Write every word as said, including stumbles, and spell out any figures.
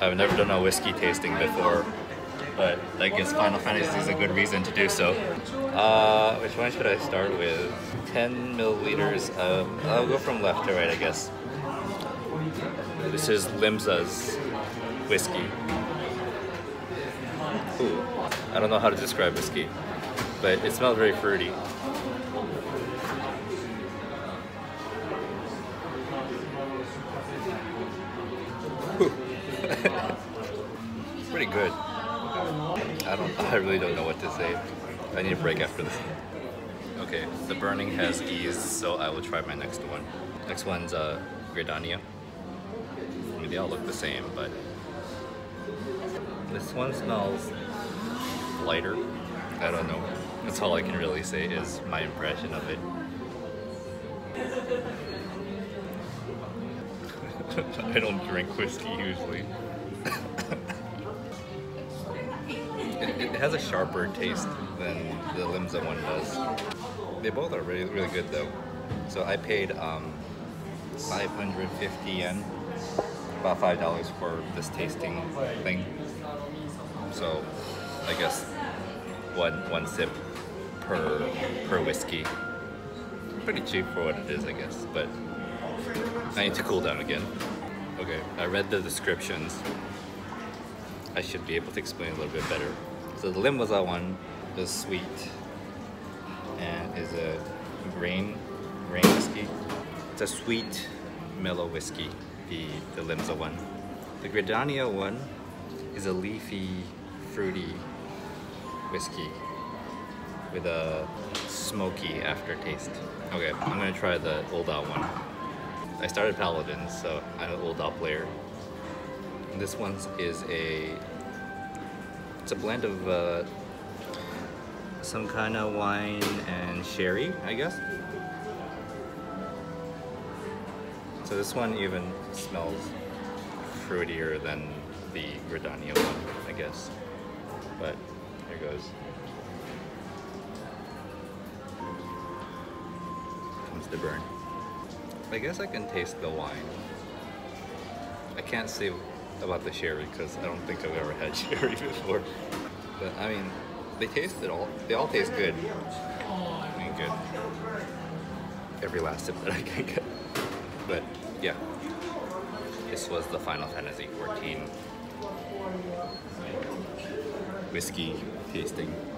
I've never done a whiskey tasting before, but I guess Final Fantasy is a good reason to do so. Uh, which one should I start with? ten milliliters of... I'll go from left to right, I guess. This is Limsa's whiskey. Ooh, I don't know how to describe whiskey, but it smells very fruity. Pretty good. I don't. I really don't know what to say. I need a break after this. Okay, the burning has eased, so I will try my next one. Next one's uh, Gridania. Maybe I'll look the same, but this one smells lighter. I don't know. That's all I can really say is my impression of it. I don't drink whiskey usually. it, it has a sharper taste than the Limsa one does. They both are really, really good though. So I paid um, five hundred fifty yen, about five dollars for this tasting thing. So I guess one one sip per per whiskey. Pretty cheap for what it is, I guess. But I need to cool down again. Okay, I read the descriptions. I should be able to explain a little bit better. So the Limsa one is sweet and is a grain, grain whiskey. It's a sweet, mellow whiskey, the, the Limsa one. The Gridania one is a leafy, fruity whiskey with a smoky aftertaste. Okay, I'm gonna try the Ul'dah one. I started Paladins, so I'm an Ul'dah player. And this one is a... It's a blend of uh, some kind of wine and sherry, I guess? So this one even smells fruitier than the Gridania one, I guess. But here goes. Comes the burn. I guess I can taste the wine. I can't say about the sherry because I don't think I've ever had sherry before. But I mean, they taste it all. They all taste good. I mean, good. Every last sip that I can get. But yeah, this was the Final Fantasy fourteen whiskey tasting.